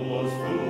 Christus.